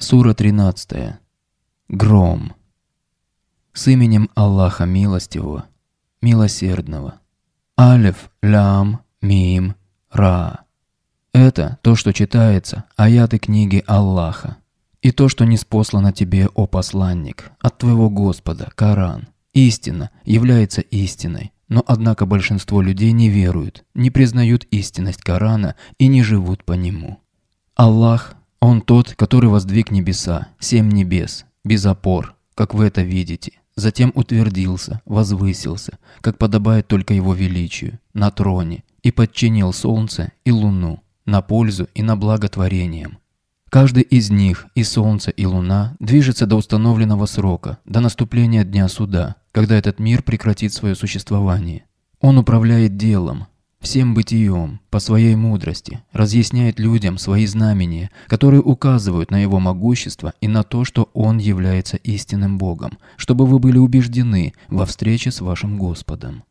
Сура 13. Гром. С именем Аллаха Милостивого, Милосердного. Алиф, лям, мим, ра. Это то, что читается, аяты книги Аллаха. И то, что ниспослано тебе, о посланник, от твоего Господа, Коран. Истина является истиной, но однако большинство людей не веруют, не признают истинность Корана и не живут по нему. Аллах, Он тот, который воздвиг небеса, 7 небес, без опор, как вы это видите. Затем утвердился, возвысился, как подобает только его величию, на троне, и подчинил солнце и луну, на пользу и на благо творениям. Каждый из них, и солнце, и луна, движется до установленного срока, до наступления дня суда, когда этот мир прекратит свое существование. Он управляет делом, всем бытием, по своей мудрости, разъясняет людям свои знамения, которые указывают на его могущество и на то, что он является истинным Богом, чтобы вы были убеждены во встрече с вашим Господом.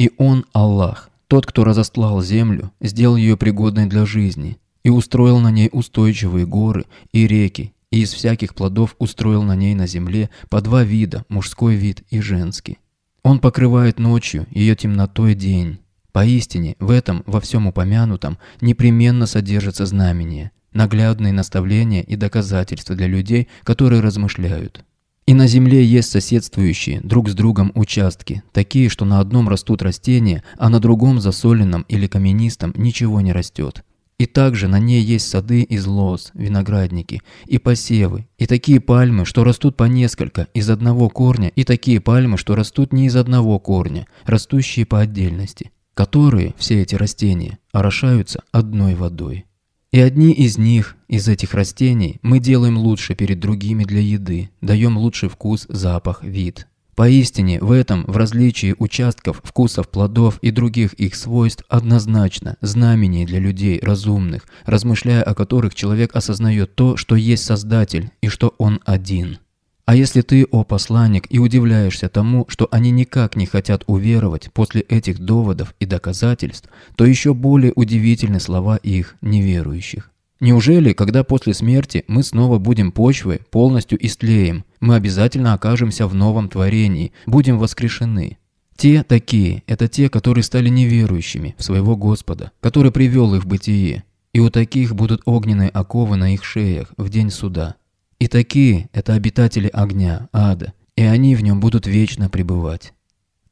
И он, Аллах, тот, кто разостлал землю, сделал ее пригодной для жизни и устроил на ней устойчивые горы и реки, и из всяких плодов устроил на ней на земле по 2 вида, мужской вид и женский. Он покрывает ночью ее темнотой день. Поистине, в этом, во всем упомянутом, непременно содержится знамение, наглядные наставления и доказательства для людей, которые размышляют. И на земле есть соседствующие друг с другом участки, такие, что на одном растут растения, а на другом засоленном или каменистом ничего не растет. И также на ней есть сады из лоз, виноградники и посевы, и такие пальмы, что растут по несколько из одного корня, и такие пальмы, что растут не из одного корня, растущие по отдельности, которые, все эти растения, орошаются одной водой. И одни из них, из этих растений, мы делаем лучше перед другими для еды, даем лучший вкус, запах, вид. Поистине, в этом, в различии участков, вкусов, плодов и других их свойств, однозначно знамение для людей разумных, размышляя о которых человек осознает то, что есть Создатель и что Он один. А если ты, о посланник, и удивляешься тому, что они никак не хотят уверовать после этих доводов и доказательств, то еще более удивительны слова их неверующих. Неужели, когда после смерти мы снова будем почвой, полностью истлеем, мы обязательно окажемся в новом творении, будем воскрешены? Те такие – это те, которые стали неверующими в своего Господа, который привел их в бытие, и у таких будут огненные оковы на их шеях в день суда. И такие – это обитатели огня, ада, и они в нем будут вечно пребывать.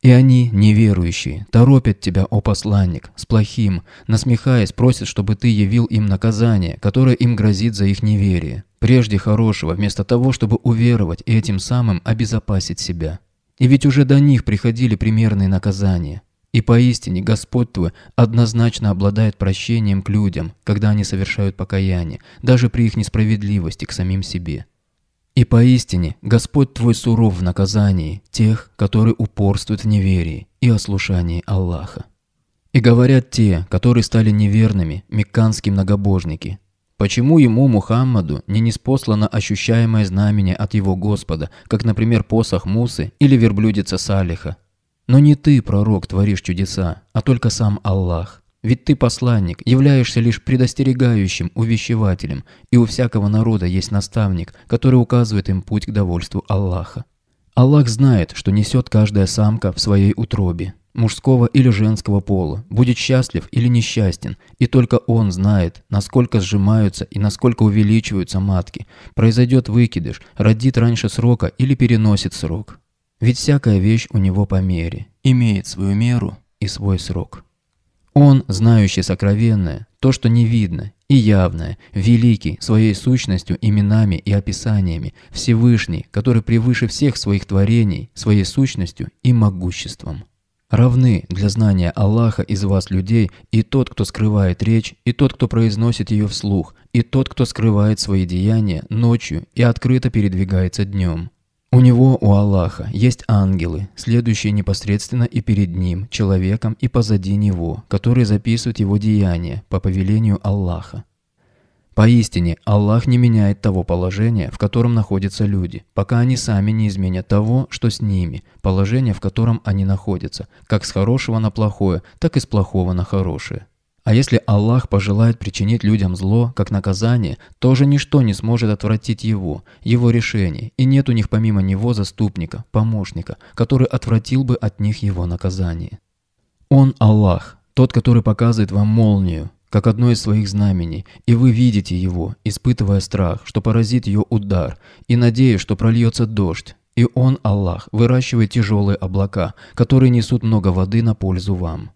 И они, неверующие, торопят тебя, о посланник, с плохим, насмехаясь, просят, чтобы ты явил им наказание, которое им грозит за их неверие, прежде хорошего, вместо того, чтобы уверовать и этим самым обезопасить себя. И ведь уже до них приходили примерные наказания. И поистине Господь твой однозначно обладает прощением к людям, когда они совершают покаяние, даже при их несправедливости к самим себе. И поистине Господь твой суров в наказании тех, которые упорствуют в неверии и ослушании Аллаха. И говорят те, которые стали неверными, мекканские многобожники: почему ему, Мухаммаду, не ниспослано ощущаемое знамение от его Господа, как, например, посох Мусы или верблюдица Салиха? Но не ты, пророк, творишь чудеса, а только сам Аллах. Ведь ты, посланник, являешься лишь предостерегающим, увещевателем, и у всякого народа есть наставник, который указывает им путь к довольству Аллаха. Аллах знает, что несет каждая самка в своей утробе, мужского или женского пола, будет счастлив или несчастен, и только Он знает, насколько сжимаются и насколько увеличиваются матки, произойдет выкидыш, родит раньше срока или переносит срок. Ведь всякая вещь у него по мере, имеет свою меру и свой срок. Он, знающий сокровенное, то, что не видно, и явное, великий, своей сущностью, именами и описаниями, Всевышний, который превыше всех своих творений, своей сущностью и могуществом. Равны для знания Аллаха из вас людей и тот, кто скрывает речь, и тот, кто произносит ее вслух, и тот, кто скрывает свои деяния ночью и открыто передвигается днем. У него, у Аллаха, есть ангелы, следующие непосредственно и перед ним, человеком и позади него, которые записывают его деяния по повелению Аллаха. Поистине, Аллах не меняет того положения, в котором находятся люди, пока они сами не изменят того, что с ними, положение, в котором они находятся, как с хорошего на плохое, так и с плохого на хорошее. А если Аллах пожелает причинить людям зло, как наказание, тоже ничто не сможет отвратить его, его решений, и нет у них помимо него заступника, помощника, который отвратил бы от них его наказание. Он Аллах, тот, который показывает вам молнию, как одно из своих знамений, и вы видите его, испытывая страх, что поразит ее удар, и надеясь, что прольется дождь. И он, Аллах, выращивает тяжелые облака, которые несут много воды на пользу вам.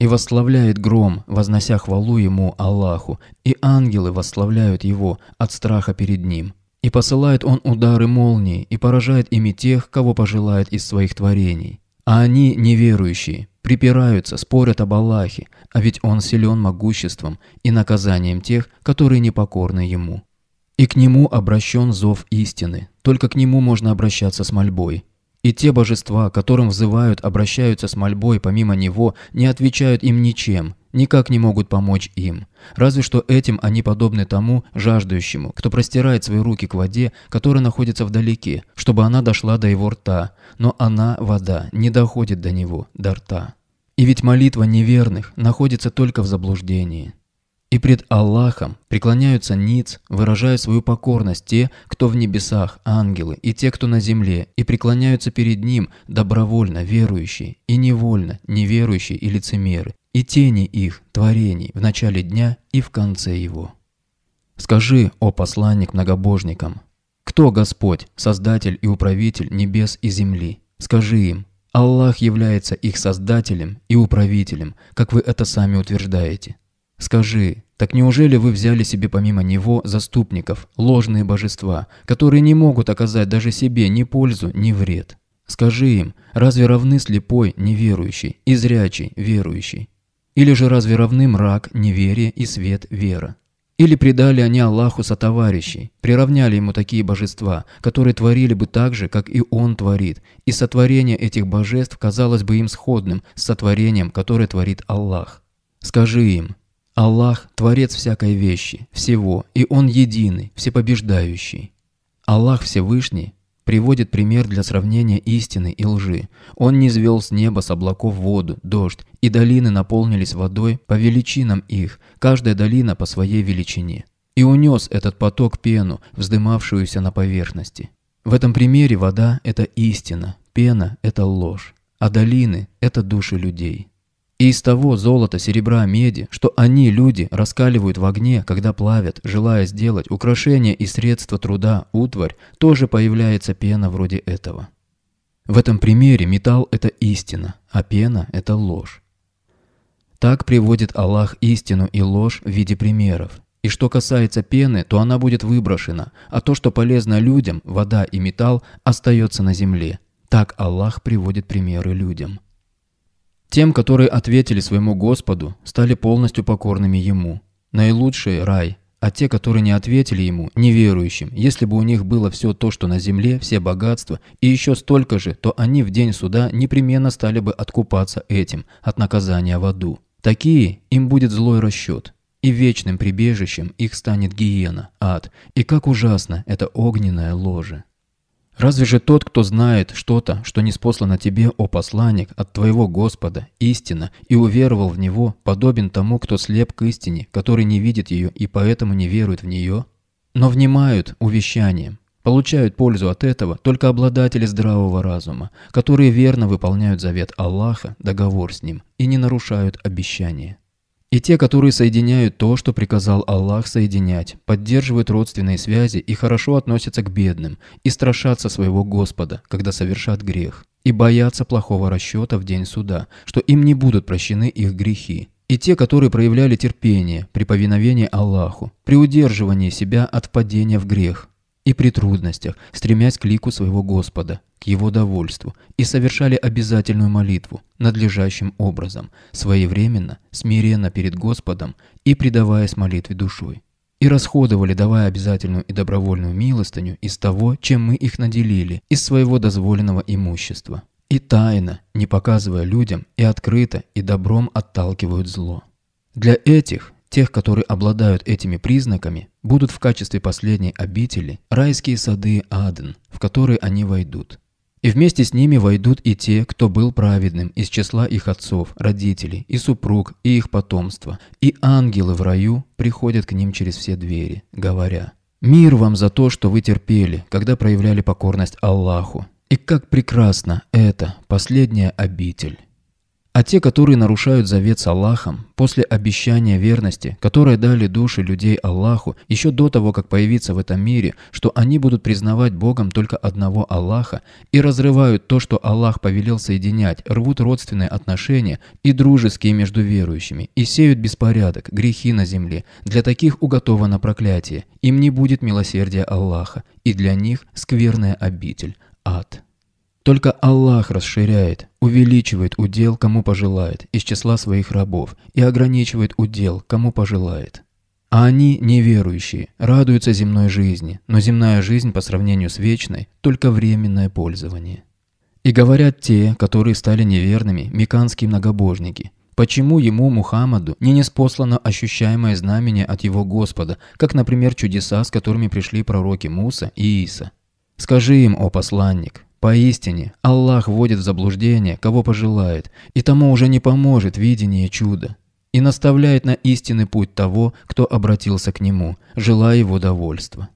И восславляет гром, вознося хвалу ему, Аллаху, и ангелы восславляют его от страха перед ним. И посылает он удары молнии, и поражает ими тех, кого пожелает из своих творений. А они, неверующие, припираются, спорят об Аллахе, а ведь он силен могуществом и наказанием тех, которые непокорны ему. И к нему обращен зов истины, только к нему можно обращаться с мольбой. И те божества, которым взывают, обращаются с мольбой помимо него, не отвечают им ничем, никак не могут помочь им. Разве что этим они подобны тому жаждущему, кто простирает свои руки к воде, которая находится вдалеке, чтобы она дошла до его рта, но она, вода, не доходит до него, до рта. И ведь молитва неверных находится только в заблуждении. И пред Аллахом преклоняются ниц, выражая свою покорность те, кто в небесах, ангелы, и те, кто на земле, и преклоняются перед Ним добровольно верующие и невольно неверующие и лицемеры, и тени их творений в начале дня и в конце его. Скажи, о посланник многобожникам, кто Господь, Создатель и Управитель небес и земли? Скажи им, Аллах является их Создателем и Управителем, как вы это сами утверждаете. Скажи, так неужели вы взяли себе помимо него заступников, ложные божества, которые не могут оказать даже себе ни пользу, ни вред? Скажи им, разве равны слепой неверующий и зрячий верующий? Или же разве равны мрак, неверие и свет, вера? Или предали они Аллаху сотоварищей, приравняли ему такие божества, которые творили бы так же, как и он творит, и сотворение этих божеств казалось бы им сходным с сотворением, которое творит Аллах? Скажи им, Аллах – Творец всякой вещи, всего, и Он единый, всепобеждающий. Аллах Всевышний приводит пример для сравнения истины и лжи. Он низвел с неба с облаков воду, дождь, и долины наполнились водой по величинам их, каждая долина по своей величине. И унес этот поток пену, вздымавшуюся на поверхности. В этом примере вода – это истина, пена – это ложь, а долины – это души людей. И из того золота, серебра, меди, что они, люди, раскаливают в огне, когда плавят, желая сделать украшения и средства труда, утварь, тоже появляется пена вроде этого. В этом примере металл – это истина, а пена – это ложь. Так приводит Аллах истину и ложь в виде примеров. И что касается пены, то она будет выброшена, а то, что полезно людям, вода и металл, остается на земле. Так Аллах приводит примеры людям. Тем, которые ответили своему Господу, стали полностью покорными Ему. Наилучший – рай, а те, которые не ответили Ему, неверующим, если бы у них было все то, что на земле, все богатства, и еще столько же, то они в день суда непременно стали бы откупаться этим, от наказания в аду. Такие им будет злой расчет, и вечным прибежищем их станет гиена, ад, и как ужасно это огненное ложе. Разве же тот, кто знает что-то, что ниспослано тебе, о посланник, от твоего Господа, истина, и уверовал в него, подобен тому, кто слеп к истине, который не видит ее и поэтому не верует в нее? Но внимают увещанием, получают пользу от этого только обладатели здравого разума, которые верно выполняют завет Аллаха, договор с ним, и не нарушают обещания. И те, которые соединяют то, что приказал Аллах соединять, поддерживают родственные связи и хорошо относятся к бедным, и страшатся своего Господа, когда совершат грех, и боятся плохого расчета в день суда, что им не будут прощены их грехи. И те, которые проявляли терпение при повиновении Аллаху, при удерживании себя от падения в грех и при трудностях, стремясь к лику своего Господа, к его довольству, и совершали обязательную молитву надлежащим образом, своевременно, смиренно перед Господом и предаваясь молитве душой. И расходовали, давая обязательную и добровольную милостыню из того, чем мы их наделили, из своего дозволенного имущества. И тайно, не показывая людям, и открыто, и добром отталкивают зло. Для этих, тех, которые обладают этими признаками, будут в качестве последней обители райские сады Аден, в которые они войдут. И вместе с ними войдут и те, кто был праведным из числа их отцов, родителей, и супруг, и их потомство. И ангелы в раю приходят к ним через все двери, говоря: «Мир вам за то, что вы терпели, когда проявляли покорность Аллаху. И как прекрасно это, последняя обитель». А те, которые нарушают завет с Аллахом, после обещания верности, которое дали души людей Аллаху, еще до того, как появиться в этом мире, что они будут признавать Богом только одного Аллаха, и разрывают то, что Аллах повелел соединять, рвут родственные отношения и дружеские между верующими, и сеют беспорядок, грехи на земле, для таких уготовано проклятие, им не будет милосердия Аллаха, и для них скверная обитель, ад. Только Аллах расширяет, увеличивает удел, кому пожелает, из числа своих рабов, и ограничивает удел, кому пожелает. А они, неверующие, радуются земной жизни, но земная жизнь по сравнению с вечной – только временное пользование. И говорят те, которые стали неверными, мекканские многобожники: почему ему, Мухаммаду, не ниспослано ощущаемое знамение от его Господа, как, например, чудеса, с которыми пришли пророки Муса и Иса? Скажи им, о посланник: поистине, Аллах вводит в заблуждение, кого пожелает, и тому уже не поможет видение чуда, и наставляет на истинный путь того, кто обратился к нему, желая его довольства.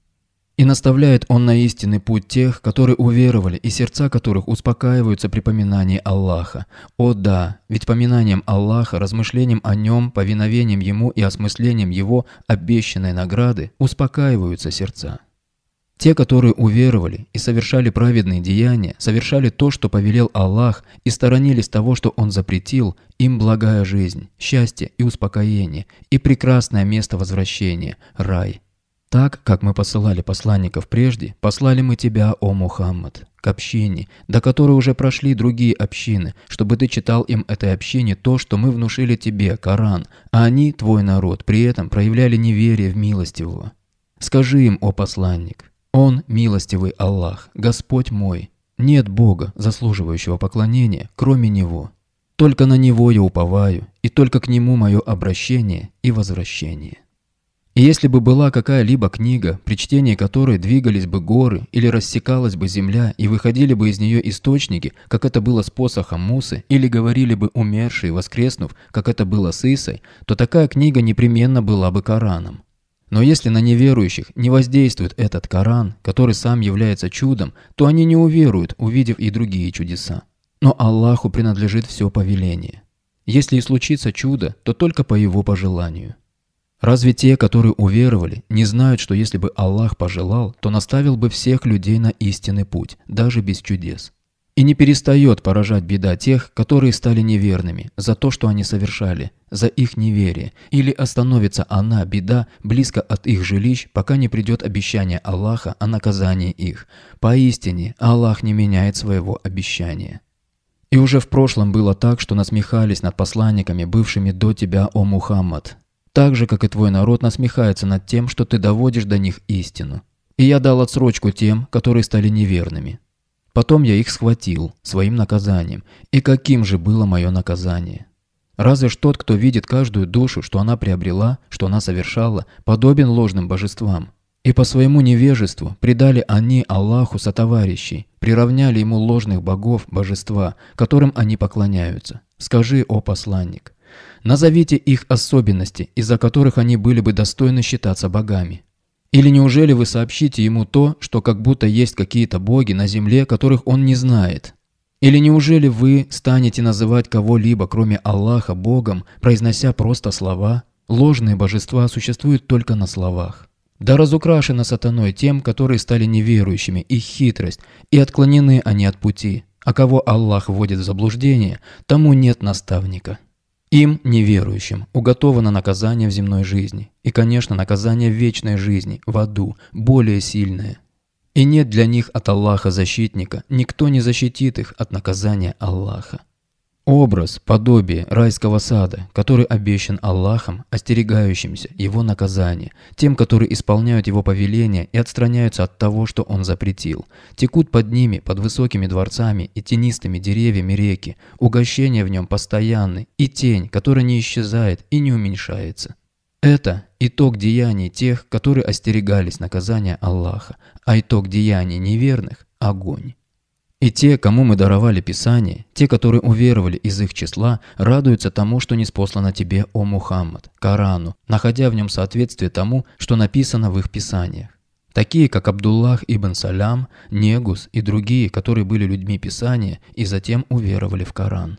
И наставляет он на истинный путь тех, которые уверовали, и сердца которых успокаиваются при поминании Аллаха. О да, ведь поминанием Аллаха, размышлением о нем, повиновением ему и осмыслением его обещанной награды успокаиваются сердца. Те, которые уверовали и совершали праведные деяния, совершали то, что повелел Аллах, и сторонились того, что Он запретил, им благая жизнь, счастье и успокоение, и прекрасное место возвращения – рай. Так, как мы посылали посланников прежде, послали мы тебя, о Мухаммад, к общине, до которой уже прошли другие общины, чтобы ты читал им этой общине то, что мы внушили тебе, Коран, а они, твой народ, при этом проявляли неверие в милостивого. Скажи им, о посланник: Он, милостивый Аллах, Господь мой. Нет Бога, заслуживающего поклонения, кроме Него. Только на Него я уповаю, и только к Нему мое обращение и возвращение. И если бы была какая-либо книга, при чтении которой двигались бы горы или рассекалась бы земля и выходили бы из нее источники, как это было с посохом Мусы, или говорили бы умершие, воскреснув, как это было с Исой, то такая книга непременно была бы Кораном. Но если на неверующих не воздействует этот Коран, который сам является чудом, то они не уверуют, увидев и другие чудеса. Но Аллаху принадлежит все повеление. Если и случится чудо, то только по его пожеланию. Разве те, которые уверовали, не знают, что если бы Аллах пожелал, то наставил бы всех людей на истинный путь, даже без чудес? И не перестает поражать беда тех, которые стали неверными, за то, что они совершали, за их неверие, или остановится она, беда, близко от их жилищ, пока не придет обещание Аллаха о наказании их. Поистине, Аллах не меняет своего обещания. И уже в прошлом было так, что насмехались над посланниками, бывшими до тебя, о Мухаммад, так же, как и твой народ насмехается над тем, что ты доводишь до них истину. И я дал отсрочку тем, которые стали неверными. Потом я их схватил своим наказанием, и каким же было мое наказание? Разве ж тот, кто видит каждую душу, что она приобрела, что она совершала, подобен ложным божествам? И по своему невежеству предали они Аллаху сотоварищей, приравняли ему ложных богов, божества, которым они поклоняются. Скажи, о посланник, назовите их особенности, из-за которых они были бы достойны считаться богами. Или неужели вы сообщите ему то, что как будто есть какие-то боги на земле, которых он не знает? Или неужели вы станете называть кого-либо, кроме Аллаха, Богом, произнося просто слова? Ложные божества существуют только на словах. Да разукрашено сатаной тем, которые стали неверующими, их хитрость, и отклонены они от пути. А кого Аллах вводит в заблуждение, тому нет наставника. Им, неверующим, уготовано наказание в земной жизни, и, конечно, наказание в вечной жизни, в аду, более сильное. И нет для них от Аллаха защитника, никто не защитит их от наказания Аллаха. Образ, подобие райского сада, который обещан Аллахом, остерегающимся его наказания, тем, которые исполняют его повеления и отстраняются от того, что он запретил. Текут под ними, под высокими дворцами и тенистыми деревьями реки, угощение в нем постоянны, и тень, которая не исчезает и не уменьшается. Это итог деяний тех, которые остерегались наказания Аллаха, а итог деяний неверных – огонь. И те, кому мы даровали Писание, те, которые уверовали из их числа, радуются тому, что ниспослано тебе, о Мухаммад, Корану, находя в нем соответствие тому, что написано в их Писаниях. Такие, как Абдуллах ибн Салям, Негус и другие, которые были людьми Писания и затем уверовали в Коран.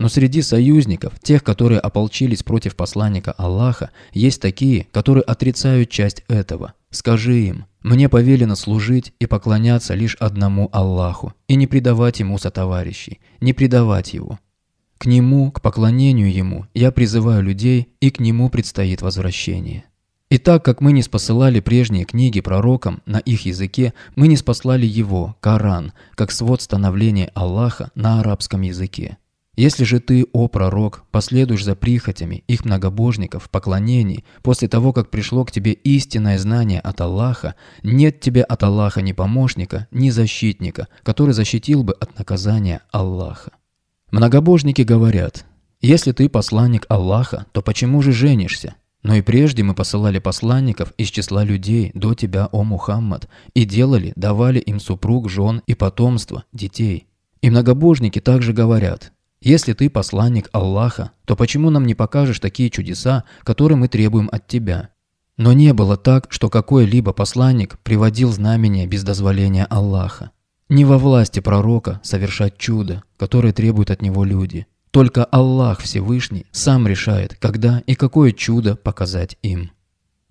Но среди союзников, тех, которые ополчились против посланника Аллаха, есть такие, которые отрицают часть этого. Скажи им: «Мне повелено служить и поклоняться лишь одному Аллаху, и не предавать ему сотоварищей, не предавать его. К нему, к поклонению ему, я призываю людей, и к нему предстоит возвращение». И так как мы ниспосылали прежние книги пророкам на их языке, мы ниспослали его, Коран, как свод становления Аллаха на арабском языке. Если же ты, о пророк, последуешь за прихотями их многобожников в поклонении после того, как пришло к тебе истинное знание от Аллаха, нет тебе от Аллаха ни помощника, ни защитника, который защитил бы от наказания Аллаха. Многобожники говорят: «Если ты посланник Аллаха, то почему же женишься? Но и прежде мы посылали посланников из числа людей до тебя, о Мухаммад, и делали, давали им супруг, жен и потомство, детей». И многобожники также говорят: «Если ты посланник Аллаха, то почему нам не покажешь такие чудеса, которые мы требуем от тебя?» Но не было так, что какой-либо посланник приводил знамения без дозволения Аллаха. Не во власти пророка совершать чудо, которое требуют от него люди. Только Аллах Всевышний сам решает, когда и какое чудо показать им.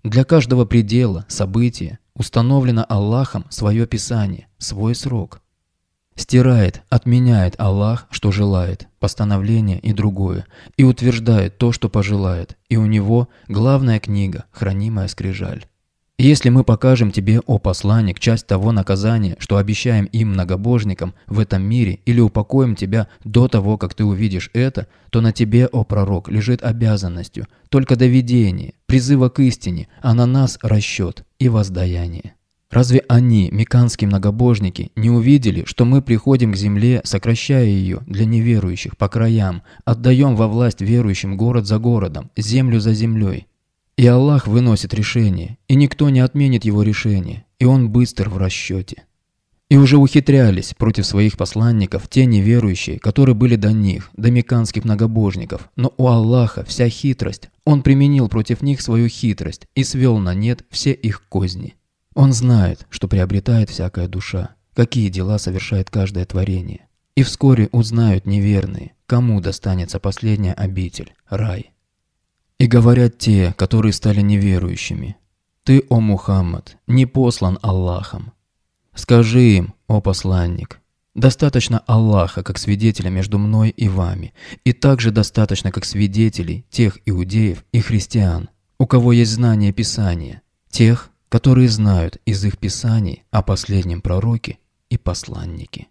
Для каждого предела, события установлено Аллахом свое Писание, свой срок. Стирает, отменяет Аллах, что желает, постановление и другое, и утверждает то, что пожелает, и у него главная книга, хранимая скрижаль. Если мы покажем тебе, о посланник, часть того наказания, что обещаем им, многобожникам, в этом мире, или упокоим тебя до того, как ты увидишь это, то на тебе, о пророк, лежит обязанностью только доведение, призыва к истине, а на нас расчет и воздаяние. Разве они, мекканские многобожники, не увидели, что мы приходим к земле, сокращая ее для неверующих по краям, отдаем во власть верующим город за городом, землю за землей? И Аллах выносит решение, и никто не отменит его решение, и он быстр в расчете. И уже ухитрялись против своих посланников те неверующие, которые были до них, до мекканских многобожников, но у Аллаха вся хитрость, он применил против них свою хитрость и свел на нет все их козни. Он знает, что приобретает всякая душа, какие дела совершает каждое творение. И вскоре узнают неверные, кому достанется последняя обитель, рай. И говорят те, которые стали неверующими: «Ты, о Мухаммад, не послан Аллахом». Скажи им: «О посланник, достаточно Аллаха как свидетеля между мной и вами, и также достаточно как свидетелей тех иудеев и христиан, у кого есть знание Писания, тех, которые знают из их Писаний о последнем пророке и посланнике».